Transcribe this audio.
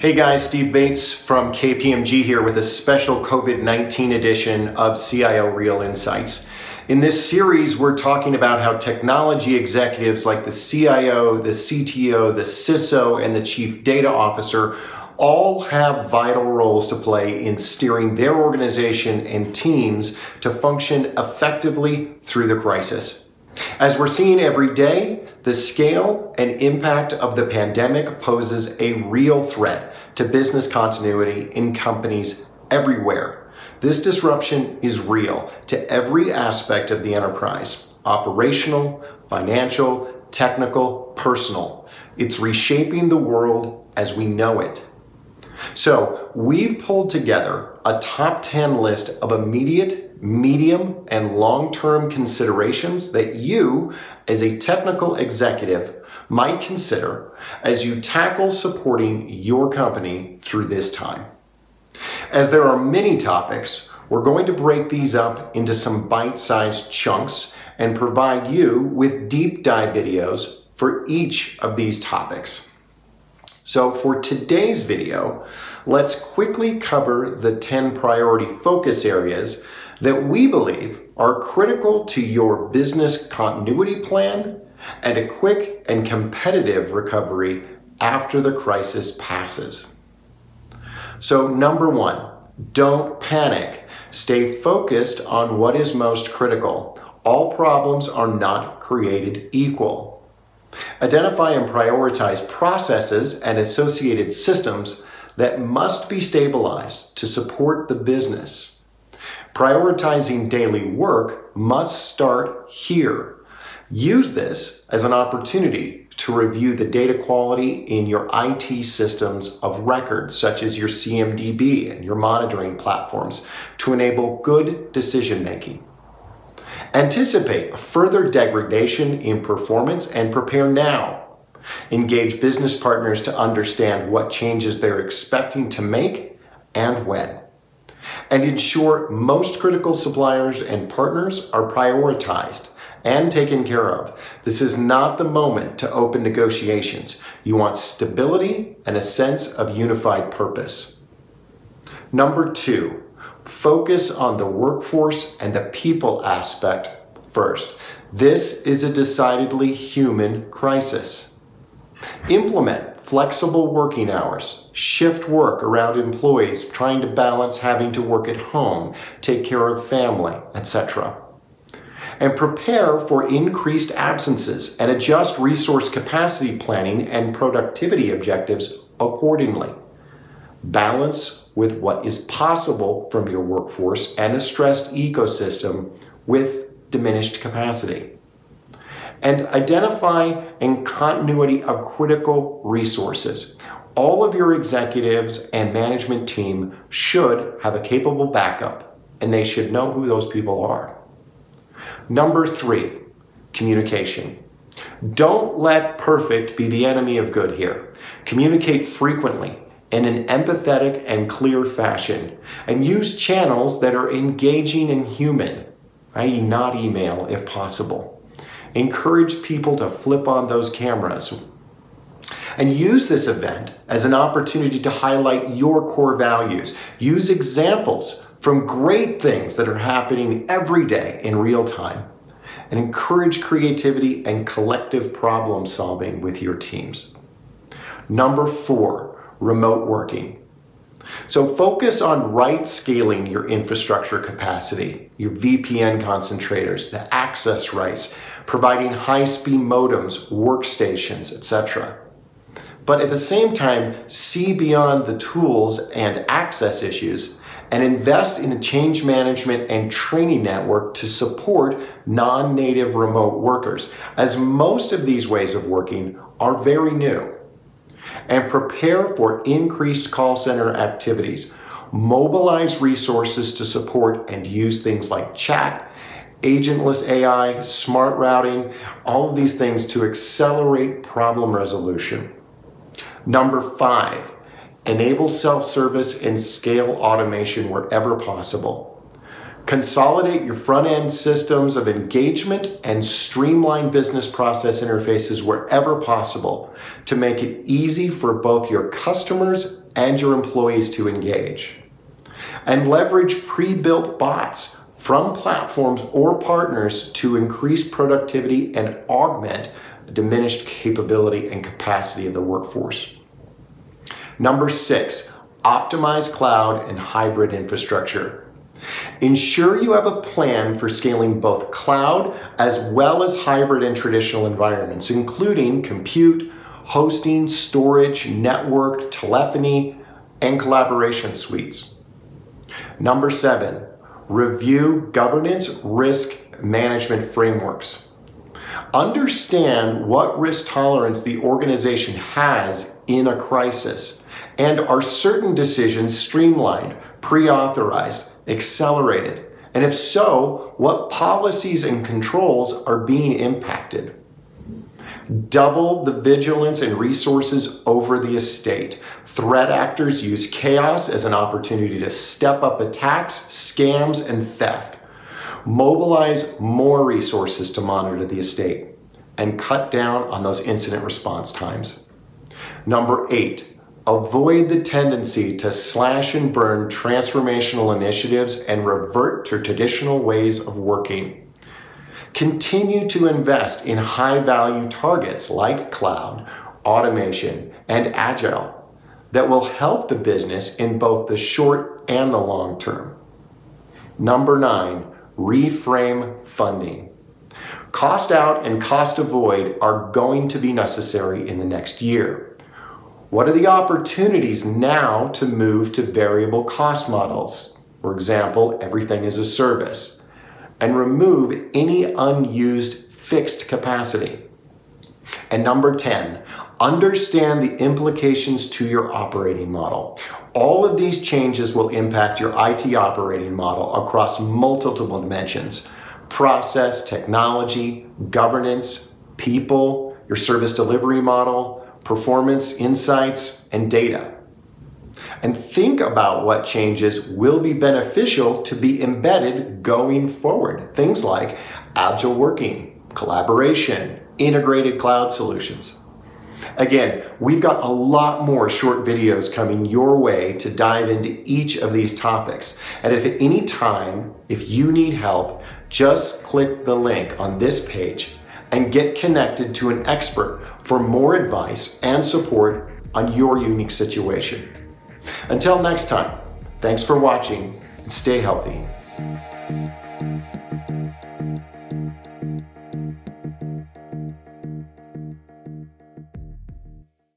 Hey guys, Steve Bates from KPMG here with a special COVID-19 edition of CIO Real Insights. In this series, we're talking about how technology executives like the CIO, the CTO, the CISO, and the Chief Data Officer all have vital roles to play in steering their organization and teams to function effectively through the crisis. As we're seeing every day, the scale and impact of the pandemic poses a real threat to business continuity in companies everywhere. This disruption is real to every aspect of the enterprise: operational, financial, technical, personal. It's reshaping the world as we know it. So we've pulled together a top 10 list of immediate, medium, and long-term considerations that you, as a technical executive, might consider as you tackle supporting your company through this time. As there are many topics, we're going to break these up into some bite-sized chunks and provide you with deep dive videos for each of these topics. So for today's video, let's quickly cover the 10 priority focus areas that we believe are critical to your business continuity plan and a quick and competitive recovery after the crisis passes. So number one, don't panic. Stay focused on what is most critical. All problems are not created equal. Identify and prioritize processes and associated systems that must be stabilized to support the business. Prioritizing daily work must start here. Use this as an opportunity to review the data quality in your IT systems of record, such as your CMDB and your monitoring platforms, to enable good decision-making. Anticipate a further degradation in performance and prepare now. Engage business partners to understand what changes they're expecting to make and when. And ensure most critical suppliers and partners are prioritized and taken care of. This is not the moment to open negotiations. You want stability and a sense of unified purpose. Number two, focus on the workforce and the people aspect first. This is a decidedly human crisis. Implement flexible working hours, shift work around employees trying to balance having to work at home, take care of family, etc. And prepare for increased absences and adjust resource capacity planning and productivity objectives accordingly. Balance with what is possible from your workforce and a stressed ecosystem with diminished capacity. And identify and continuity of critical resources. All of your executives and management team should have a capable backup, and they should know who those people are. Number three, communication. Don't let perfect be the enemy of good here. Communicate frequently, in an empathetic and clear fashion, and use channels that are engaging and human, i.e. not email if possible. Encourage people to flip on those cameras. And use this event as an opportunity to highlight your core values. Use examples from great things that are happening every day in real time. And encourage creativity and collective problem solving with your teams. Number four, remote working. So focus on right scaling your infrastructure capacity, your VPN concentrators, the access rights, providing high-speed modems, workstations, etc. But at the same time, see beyond the tools and access issues and invest in a change management and training network to support non-native remote workers, as most of these ways of working are very new. And prepare for increased call center activities. Mobilize resources to support and use things like chat, agentless AI, smart routing, all of these things to accelerate problem resolution. Number five, enable self-service and scale automation wherever possible. Consolidate your front-end systems of engagement and streamline business process interfaces wherever possible to make it easy for both your customers and your employees to engage. And leverage pre-built bots from platforms or partners to increase productivity and augment diminished capability and capacity of the workforce. Number 6, optimize cloud and hybrid infrastructure. Ensure you have a plan for scaling both cloud as well as hybrid and traditional environments, including compute, hosting, storage, network, telephony, and collaboration suites. Number 7, review governance risk management frameworks. Understand what risk tolerance the organization has in a crisis, and are certain decisions streamlined, pre-authorized, accelerated? And if so, what policies and controls are being impacted? Double the vigilance and resources over the estate. Threat actors use chaos as an opportunity to step up attacks, scams, and theft. Mobilize more resources to monitor the estate and cut down on those incident response times. Number 8, avoid the tendency to slash and burn transformational initiatives and revert to traditional ways of working. Continue to invest in high-value targets like cloud, automation, and agile that will help the business in both the short and the long term. Number 9, reframe funding. Cost out and cost avoid are going to be necessary in the next year. What are the opportunities now to move to variable cost models? For example, everything as a service, and remove any unused fixed capacity. And number 10, understand the implications to your operating model. All of these changes will impact your IT operating model across multiple dimensions: process, technology, governance, people, your service delivery model, performance, insights, and data. And think about what changes will be beneficial to be embedded going forward. Things like agile working, collaboration, integrated cloud solutions. Again, we've got a lot more short videos coming your way to dive into each of these topics. And if at any time, if you need help, just click the link on this page and get connected to an expert for more advice and support on your unique situation. Until next time, thanks for watching and stay healthy.